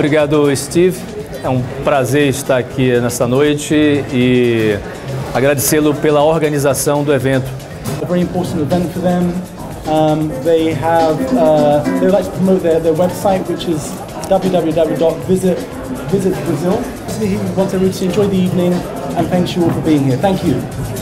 Obrigado, Steve. É um prazer estar aqui nessa noite e agradecê-lo pela organização do evento. A very important event for them. They have they would like to promote their website, which is www.visitbrazil. He wants everyone to enjoy the evening and thanks you all for being here. Thank you.